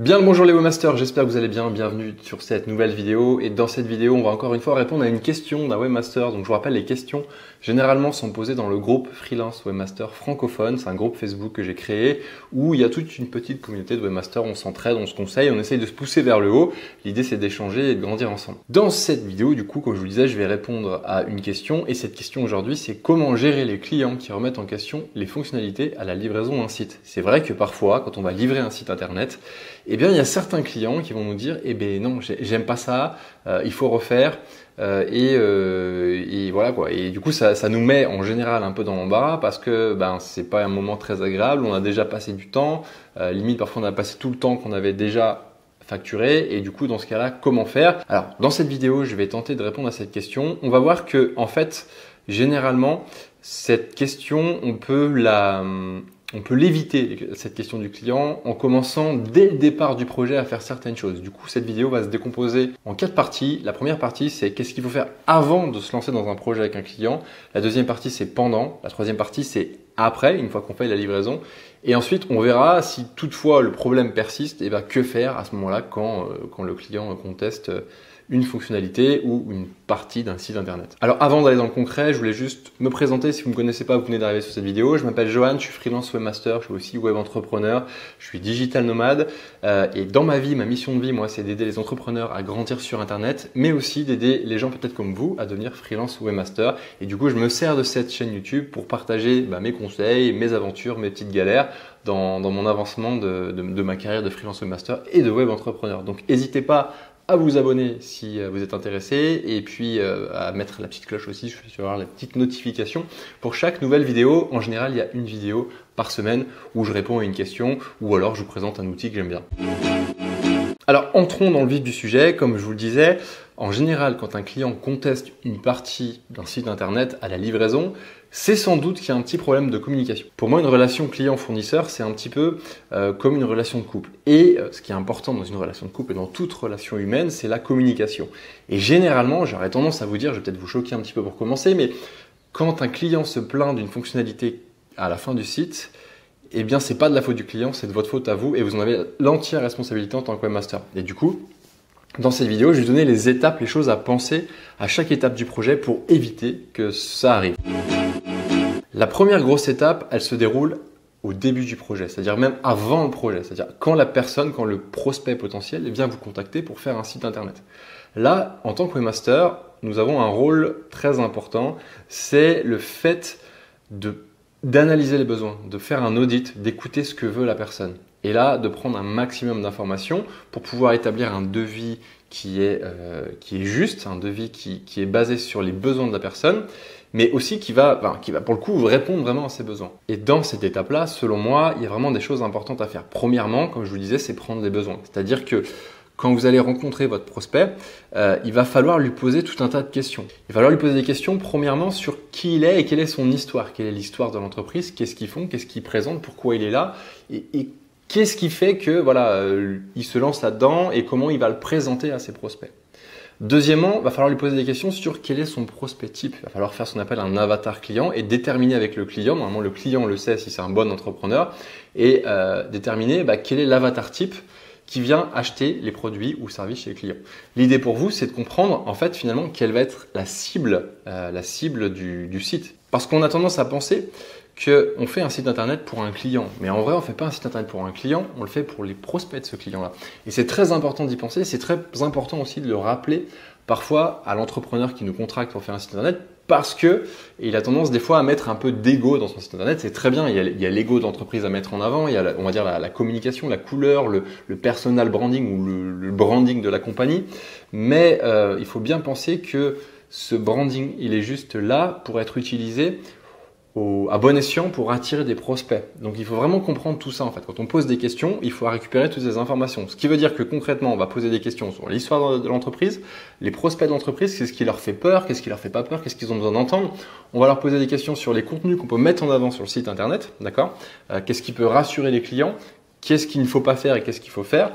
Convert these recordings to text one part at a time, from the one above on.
Bien le bonjour les webmasters, j'espère que vous allez bien, bienvenue sur cette nouvelle vidéo. Et dans cette vidéo, on va encore une fois répondre à une question d'un webmaster. Donc je vous rappelle, les questions généralement sont posées dans le groupe Freelance Webmaster francophone. C'est un groupe Facebook que j'ai créé où il y a toute une petite communauté de webmasters. On s'entraide, on se conseille, on essaye de se pousser vers le haut. L'idée c'est d'échanger et de grandir ensemble. Dans cette vidéo, du coup, comme je vous disais, je vais répondre à une question. Et cette question aujourd'hui, c'est comment gérer les clients qui remettent en question les fonctionnalités à la livraison d'un site. C'est vrai que parfois, quand on va livrer un site internet, eh bien, il y a certains clients qui vont nous dire « Eh ben non, j'aime pas ça, il faut refaire. » et voilà quoi. Et du coup, ça nous met en général un peu dans l'embarras parce que ben c'est pas un moment très agréable. On a déjà passé du temps, limite parfois on a passé tout le temps qu'on avait déjà facturé. Et du coup, dans ce cas-là, comment faire? Alors, dans cette vidéo, je vais tenter de répondre à cette question. On va voir que, en fait, généralement, cette question, on peut l'éviter, cette question du client, en commençant dès le départ du projet à faire certaines choses. Du coup, cette vidéo va se décomposer en 4 parties. La première partie, c'est qu'est-ce qu'il faut faire avant de se lancer dans un projet avec un client. La deuxième partie, c'est pendant. La troisième partie, c'est après, une fois qu'on fait la livraison. Et ensuite, on verra si toutefois le problème persiste, et bien que faire à ce moment-là quand le client conteste une fonctionnalité ou une partie d'un site internet. Alors avant d'aller dans le concret, je voulais juste me présenter. Si vous ne me connaissez pas, vous venez d'arriver sur cette vidéo. Je m'appelle Johan, je suis freelance webmaster, je suis aussi web entrepreneur, je suis digital nomade. Et dans ma vie, ma mission de vie, moi, c'est d'aider les entrepreneurs à grandir sur internet, mais aussi d'aider les gens peut-être comme vous à devenir freelance webmaster. Et du coup, je me sers de cette chaîne YouTube pour partager mes conseils, mes aventures, mes petites galères dans mon avancement de ma carrière de freelance webmaster et de web entrepreneur. Donc n'hésitez pas à vous abonner si vous êtes intéressé et puis à mettre la petite cloche aussi, je vais avoir la petite notification pour chaque nouvelle vidéo. En général, il y a une vidéo par semaine où je réponds à une question ou alors je vous présente un outil que j'aime bien. Alors entrons dans le vif du sujet. Comme je vous le disais, en général, quand un client conteste une partie d'un site internet à la livraison, c'est sans doute qu'il y a un petit problème de communication. Pour moi, une relation client-fournisseur, c'est un petit peu comme une relation de couple. Et ce qui est important dans une relation de couple et dans toute relation humaine, c'est la communication. Et généralement, j'aurais tendance à vous dire, je vais peut-être vous choquer un petit peu pour commencer, mais quand un client se plaint d'une fonctionnalité à la fin du site, eh bien, c'est pas de la faute du client, c'est de votre faute à vous et vous en avez l'entière responsabilité en tant que webmaster. Et du coup, dans cette vidéo, je vais vous donner les étapes, les choses à penser à chaque étape du projet pour éviter que ça arrive. La première grosse étape, elle se déroule au début du projet, c'est-à-dire même avant le projet, c'est-à-dire quand la personne, quand le prospect potentiel vient vous contacter pour faire un site internet. Là, en tant que webmaster, nous avons un rôle très important, c'est le fait d'analyser les besoins, de faire un audit, d'écouter ce que veut la personne. Et là, de prendre un maximum d'informations pour pouvoir établir un devis qui est juste, un devis qui est basé sur les besoins de la personne, mais aussi qui va pour le coup répondre vraiment à ses besoins. Et dans cette étape-là, selon moi, il y a vraiment des choses importantes à faire. Premièrement, comme je vous disais, c'est prendre les besoins. C'est-à-dire que quand vous allez rencontrer votre prospect, il va falloir lui poser tout un tas de questions. Il va falloir lui poser des questions, premièrement, sur qui il est et quelle est son histoire. Quelle est l'histoire de l'entreprise, qu'est-ce qu'ils font, qu'est-ce qu'ils présentent, pourquoi il est là et qu'est-ce qui fait que il se lance là-dedans et comment il va le présenter à ses prospects. Deuxièmement, il va falloir lui poser des questions sur quel est son prospect type. Il va falloir faire ce qu'on appelle un avatar client et déterminer avec le client, normalement le client le sait si c'est un bon entrepreneur, et déterminer quel est l'avatar type qui vient acheter les produits ou services chez les clients. L'idée pour vous, c'est de comprendre en fait finalement quelle va être la cible du site. Parce qu'on a tendance à penser qu'on fait un site internet pour un client. Mais en vrai, on ne fait pas un site internet pour un client, on le fait pour les prospects de ce client-là. Et c'est très important d'y penser, c'est très important aussi de le rappeler parfois à l'entrepreneur qui nous contracte pour faire un site internet parce qu'il a tendance des fois à mettre un peu d'ego dans son site internet. C'est très bien, il y a l'ego d'entreprise à mettre en avant, il y a la communication, la couleur, le personal branding ou le branding de la compagnie. Mais il faut bien penser que ce branding, il est juste là pour être utilisé à bon escient pour attirer des prospects. Donc il faut vraiment comprendre tout ça en fait. Quand on pose des questions, il faut récupérer toutes ces informations. Ce qui veut dire que concrètement, on va poser des questions sur l'histoire de l'entreprise, les prospects de l'entreprise, qu'est-ce qui leur fait peur, qu'est-ce qui leur fait pas peur, qu'est-ce qu'ils ont besoin d'entendre. On va leur poser des questions sur les contenus qu'on peut mettre en avant sur le site internet, d'accord ? Qu'est-ce qui peut rassurer les clients, qu'est-ce qu'il ne faut pas faire et qu'est-ce qu'il faut faire.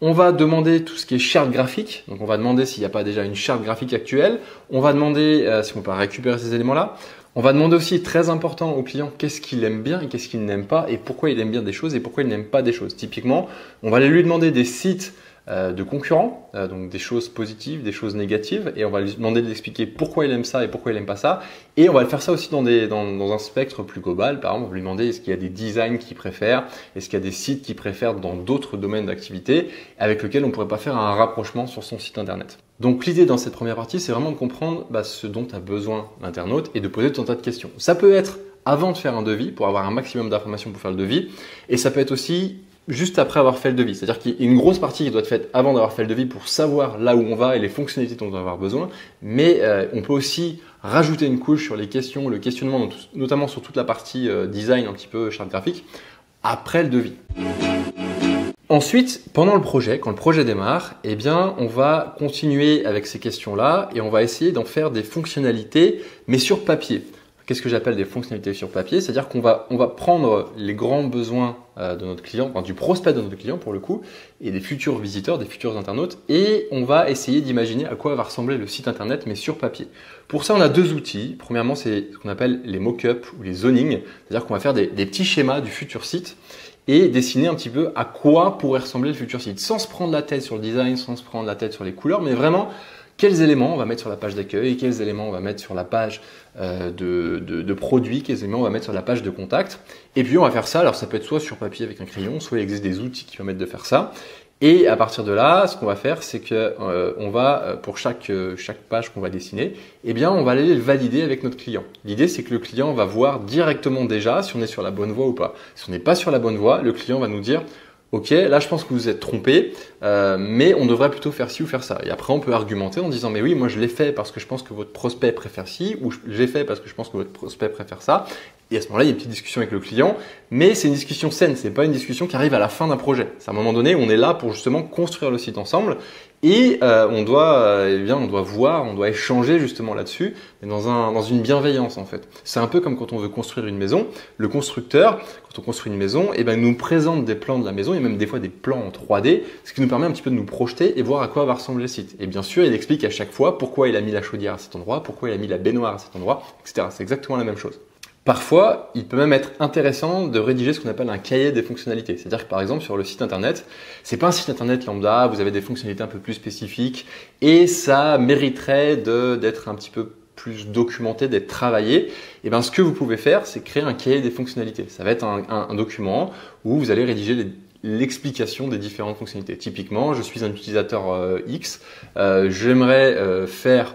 On va demander tout ce qui est charte graphique, donc on va demander s'il n'y a pas déjà une charte graphique actuelle, on va demander si on peut récupérer ces éléments-là. On va demander aussi, très important au client, qu'est-ce qu'il aime bien et qu'est-ce qu'il n'aime pas et pourquoi il aime bien des choses et pourquoi il n'aime pas des choses. Typiquement, on va lui demander des sites de concurrents, donc des choses positives, des choses négatives, et on va lui demander de l'expliquer pourquoi il aime ça et pourquoi il n'aime pas ça. Et on va le faire ça aussi dans un spectre plus global. Par exemple, on va lui demander est-ce qu'il y a des designs qu'il préfère, est-ce qu'il y a des sites qu'il préfère dans d'autres domaines d'activité avec lesquels on ne pourrait pas faire un rapprochement sur son site internet. Donc l'idée dans cette première partie, c'est vraiment de comprendre ce dont a besoin l'internaute et de poser tout un tas de questions. Ça peut être avant de faire un devis, pour avoir un maximum d'informations pour faire le devis, et ça peut être aussi juste après avoir fait le devis. C'est-à-dire qu'il y a une grosse partie qui doit être faite avant d'avoir fait le devis pour savoir là où on va et les fonctionnalités dont on va avoir besoin. Mais on peut aussi rajouter une couche sur les questions, le questionnement, notamment sur toute la partie design, un petit peu charte graphique, après le devis. Ensuite, pendant le projet, quand le projet démarre, eh bien, on va continuer avec ces questions-là et on va essayer d'en faire des fonctionnalités, mais sur papier. Qu'est-ce que j'appelle des fonctionnalités sur papier? C'est-à-dire qu'on va prendre les grands besoins de notre client, enfin, du prospect de notre client pour le coup, et des futurs visiteurs, des futurs internautes, et on va essayer d'imaginer à quoi va ressembler le site internet, mais sur papier. Pour ça, on a deux outils. Premièrement, c'est ce qu'on appelle les mock-ups ou les zonings, c'est-à-dire qu'on va faire des petits schémas du futur site et dessiner un petit peu à quoi pourrait ressembler le futur site, sans se prendre la tête sur le design, sans se prendre la tête sur les couleurs, mais vraiment quels éléments on va mettre sur la page d'accueil, quels éléments on va mettre sur la page de produits, quels éléments on va mettre sur la page de contact. Et puis on va faire ça, alors ça peut être soit sur papier avec un crayon, soit il existe des outils qui permettent de faire ça. Et à partir de là, ce qu'on va faire, c'est que on va, pour chaque page qu'on va dessiner, eh bien on va aller le valider avec notre client. L'idée, c'est que le client va voir directement déjà si on est sur la bonne voie ou pas. Si on n'est pas sur la bonne voie, le client va nous dire ok, là je pense que vous êtes trompé, mais on devrait plutôt faire ci ou faire ça. Et après, on peut argumenter en disant mais oui, moi je l'ai fait parce que je pense que votre prospect préfère ci, ou j'ai fait parce que je pense que votre prospect préfère ça. Et à ce moment-là, il y a une petite discussion avec le client, mais c'est une discussion saine, c'est pas une discussion qui arrive à la fin d'un projet. C'est à un moment donné où on est là pour justement construire le site ensemble et on doit voir, on doit échanger justement là-dessus, mais dans une bienveillance en fait. C'est un peu comme quand on veut construire une maison, le constructeur, quand on construit une maison, eh bien, il nous présente des plans de la maison, et même des fois des plans en 3D, ce qui nous permet un petit peu de nous projeter et voir à quoi va ressembler le site. Et bien sûr, il explique à chaque fois pourquoi il a mis la chaudière à cet endroit, pourquoi il a mis la baignoire à cet endroit, etc. C'est exactement la même chose. Parfois, il peut même être intéressant de rédiger ce qu'on appelle un cahier des fonctionnalités. C'est-à-dire que par exemple, sur le site internet, c'est pas un site internet lambda, vous avez des fonctionnalités un peu plus spécifiques et ça mériterait d'être un petit peu plus documenté, d'être travaillé. Et bien, ce que vous pouvez faire, c'est créer un cahier des fonctionnalités. Ça va être un document où vous allez rédiger l'explication des différentes fonctionnalités. Typiquement, je suis un utilisateur X, j'aimerais faire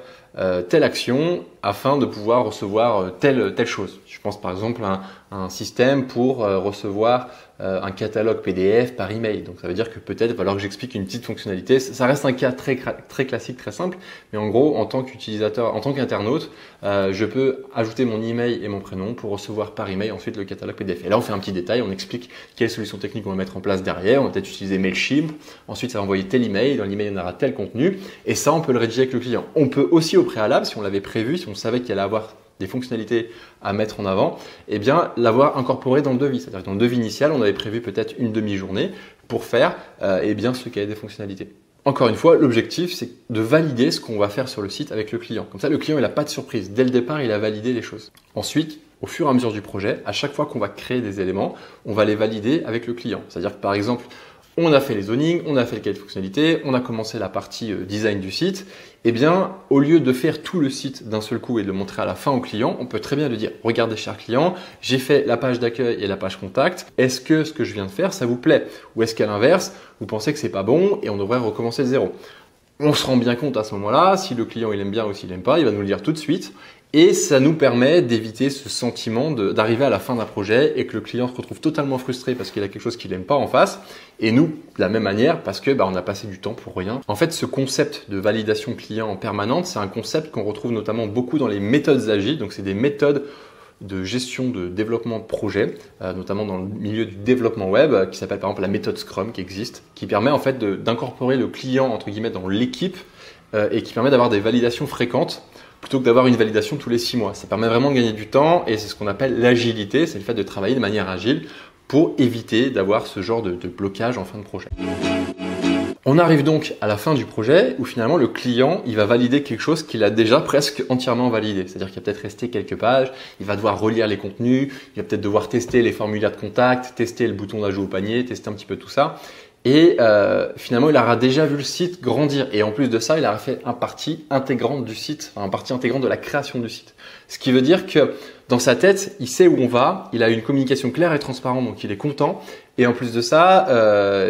telle action afin de pouvoir recevoir telle chose. Je pense par exemple à un système pour recevoir un catalogue PDF par email. Donc ça veut dire que peut-être il va falloir que j'explique une petite fonctionnalité. Ça reste un cas très, très classique, très simple, mais en gros, en tant qu'utilisateur, en tant qu'internaute, je peux ajouter mon email et mon prénom pour recevoir par email ensuite le catalogue PDF. Et là, on fait un petit détail, on explique quelles solutions techniques on va mettre en place derrière. On va peut-être utiliser Mailchimp, ensuite ça va envoyer tel email, dans l'email on aura tel contenu, et ça on peut le rédiger avec le client. On peut aussi au préalable, si on l'avait prévu, si on savait qu'il allait avoir des fonctionnalités à mettre en avant, eh bien l'avoir incorporé dans le devis. C'est-à-dire que dans le devis initial, on avait prévu peut-être une demi-journée pour faire eh bien, ce cahier des fonctionnalités. Encore une fois, l'objectif, c'est de valider ce qu'on va faire sur le site avec le client. Comme ça, le client, il n'a pas de surprise. Dès le départ, il a validé les choses. Ensuite, au fur et à mesure du projet, à chaque fois qu'on va créer des éléments, on va les valider avec le client. C'est-à-dire que par exemple, on a fait les zonings, on a fait le cahier de fonctionnalités, on a commencé la partie design du site. Eh bien, au lieu de faire tout le site d'un seul coup et de le montrer à la fin au client, on peut très bien lui dire « Regardez, cher client, j'ai fait la page d'accueil et la page contact. Est-ce que ce que je viens de faire, ça vous plaît? Ou est-ce qu'à l'inverse, vous pensez que c'est pas bon et on devrait recommencer de zéro ?» On se rend bien compte à ce moment-là, si le client il aime bien ou s'il n'aime pas, il va nous le dire tout de suite. Et ça nous permet d'éviter ce sentiment d'arriver à la fin d'un projet et que le client se retrouve totalement frustré parce qu'il a quelque chose qu'il n'aime pas en face. Et nous, de la même manière, parce que on a passé du temps pour rien. En fait, ce concept de validation client permanente, c'est un concept qu'on retrouve notamment beaucoup dans les méthodes agiles. Donc, c'est des méthodes de gestion de développement de projet, notamment dans le milieu du développement web, qui s'appelle par exemple la méthode Scrum qui existe, qui permet en fait d'incorporer le client entre guillemets dans l'équipe et qui permet d'avoir des validations fréquentes plutôt que d'avoir une validation tous les 6 mois. Ça permet vraiment de gagner du temps et c'est ce qu'on appelle l'agilité, c'est le fait de travailler de manière agile pour éviter d'avoir ce genre de blocage en fin de projet. On arrive donc à la fin du projet où finalement le client, il va valider quelque chose qu'il a déjà presque entièrement validé. C'est-à-dire qu'il va peut-être rester quelques pages, il va devoir relire les contenus, il va peut-être devoir tester les formulaires de contact, tester le bouton d'ajout au panier, tester un petit peu tout ça. Et finalement, il aura déjà vu le site grandir. Et en plus de ça, il aura fait une partie intégrante du site, enfin, une partie intégrante de la création du site. Ce qui veut dire que dans sa tête, il sait où on va, il a une communication claire et transparente, donc il est content. Et en plus de ça,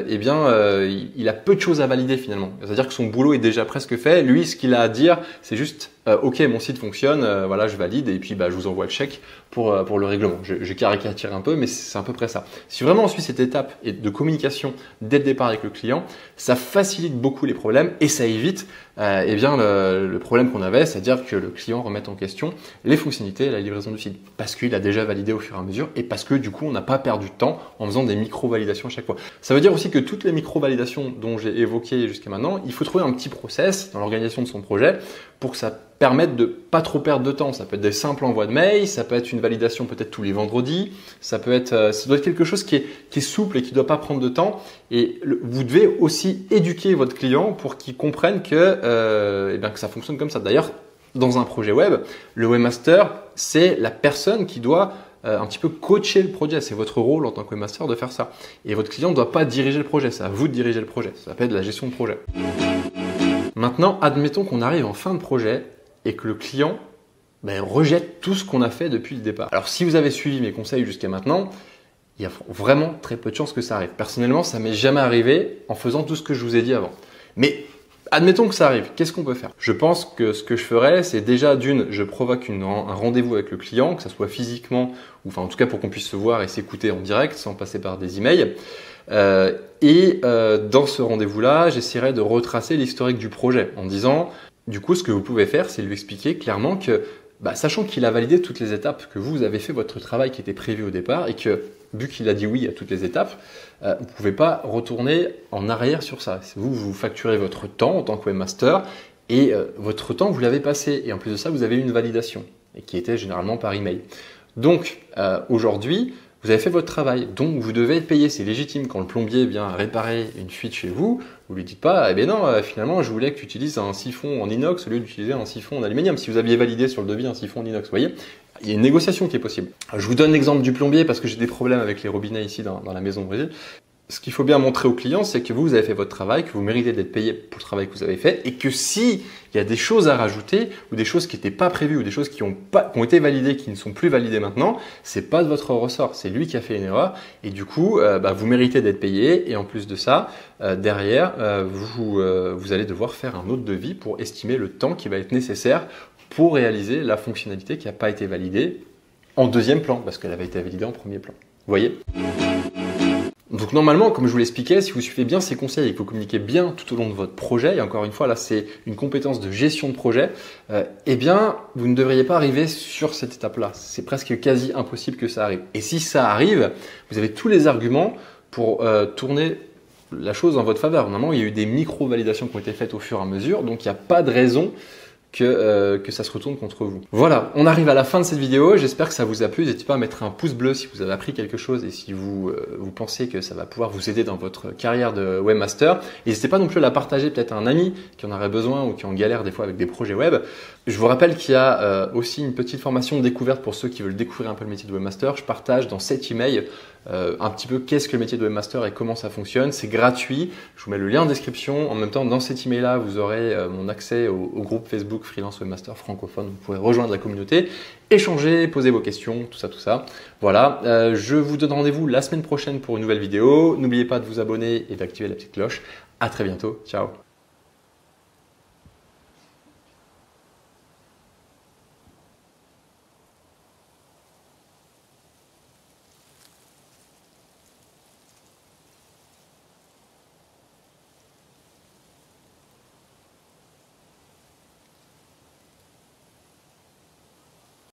il a peu de choses à valider finalement. C'est-à-dire que son boulot est déjà presque fait. Lui, ce qu'il a à dire, c'est juste ok, mon site fonctionne, voilà, je valide et puis bah, je vous envoie le chèque pour le règlement. Je caricature un peu, mais c'est à peu près ça. Si vraiment on suit cette étape de communication dès le départ avec le client, ça facilite beaucoup les problèmes et ça évite le problème qu'on avait, c'est-à-dire que le client remette en question les fonctionnalités et la livraison du site parce qu'il a déjà validé au fur et à mesure et parce que du coup, on n'a pas perdu de temps en faisant des micro-validations à chaque fois. Ça veut dire aussi que toutes les micro-validations dont j'ai évoquées jusqu'à maintenant, il faut trouver un petit process dans l'organisation de son projet pour que ça permette de pas trop perdre de temps. Ça peut être des simples envois de mail, ça peut être une validation peut-être tous les vendredis, ça doit être quelque chose qui est souple et qui ne doit pas prendre de temps. Et vous devez aussi éduquer votre client pour qu'il comprenne que ça fonctionne comme ça. D'ailleurs, dans un projet web, le webmaster, c'est la personne qui doit un petit peu coacher le projet. C'est votre rôle en tant que webmaster de faire ça. Et votre client ne doit pas diriger le projet, c'est à vous de diriger le projet. Ça s'appelle de la gestion de projet. Maintenant, admettons qu'on arrive en fin de projet et que le client rejette tout ce qu'on a fait depuis le départ. Alors, si vous avez suivi mes conseils jusqu'à maintenant, il y a vraiment très peu de chances que ça arrive. Personnellement, ça m'est jamais arrivé en faisant tout ce que je vous ai dit avant. Mais admettons que ça arrive, qu'est-ce qu'on peut faire? Je pense que ce que je ferais, c'est déjà d'une, je provoque un rendez-vous avec le client, que ça soit physiquement, ou enfin en tout cas pour qu'on puisse se voir et s'écouter en direct sans passer par des emails. Dans ce rendez-vous-là, j'essaierai de retracer l'historique du projet en disant… Du coup, ce que vous pouvez faire, c'est lui expliquer clairement que, sachant qu'il a validé toutes les étapes, que vous avez fait votre travail qui était prévu au départ et que, vu qu'il a dit oui à toutes les étapes, vous ne pouvez pas retourner en arrière sur ça. Vous facturez votre temps en tant que webmaster et votre temps, vous l'avez passé. Et en plus de ça, vous avez eu une validation et qui était généralement par email. Donc, aujourd'hui, vous avez fait votre travail, donc vous devez être payé. C'est légitime quand le plombier vient réparer une fuite chez vous, vous lui dites pas « Eh bien non, finalement, je voulais que tu utilises un siphon en inox au lieu d'utiliser un siphon en aluminium. » Si vous aviez validé sur le devis un siphon en inox, vous voyez, il y a une négociation qui est possible. Je vous donne l'exemple du plombier parce que j'ai des problèmes avec les robinets ici dans la maison de Brésil. Ce qu'il faut bien montrer aux clients, c'est que vous avez fait votre travail, que vous méritez d'être payé pour le travail que vous avez fait et que s'il y a des choses à rajouter ou des choses qui n'étaient pas prévues ou des choses qui ont été validées, qui ne sont plus validées maintenant, ce n'est pas de votre ressort, c'est lui qui a fait une erreur et du coup, vous méritez d'être payé et en plus de ça, derrière, vous allez devoir faire un autre devis pour estimer le temps qui va être nécessaire pour réaliser la fonctionnalité qui n'a pas été validée en deuxième plan parce qu'elle avait été validée en premier plan. Vous voyez ? Donc normalement, comme je vous l'expliquais, si vous suivez bien ces conseils et que vous communiquez bien tout au long de votre projet, et encore une fois, là c'est une compétence de gestion de projet, vous ne devriez pas arriver sur cette étape-là. C'est presque quasi impossible que ça arrive. Et si ça arrive, vous avez tous les arguments pour tourner la chose en votre faveur. Normalement, il y a eu des micro-validations qui ont été faites au fur et à mesure, donc il n'y a pas de raison que ça se retourne contre vous. Voilà, on arrive à la fin de cette vidéo. J'espère que ça vous a plu. N'hésitez pas à mettre un pouce bleu si vous avez appris quelque chose et si vous pensez que ça va pouvoir vous aider dans votre carrière de webmaster. N'hésitez pas non plus à la partager peut-être à un ami qui en aurait besoin ou qui en galère des fois avec des projets web. Je vous rappelle qu'il y a aussi une petite formation de découverte pour ceux qui veulent découvrir un peu le métier de webmaster. Je partage dans cet email un petit peu qu'est-ce que le métier de webmaster et comment ça fonctionne. C'est gratuit. Je vous mets le lien en description. En même temps, dans cet email-là, vous aurez mon accès au groupe Facebook Freelance Webmaster francophone. Vous pourrez rejoindre la communauté, échanger, poser vos questions, tout ça. Voilà, je vous donne rendez-vous la semaine prochaine pour une nouvelle vidéo. N'oubliez pas de vous abonner et d'activer la petite cloche. À très bientôt. Ciao.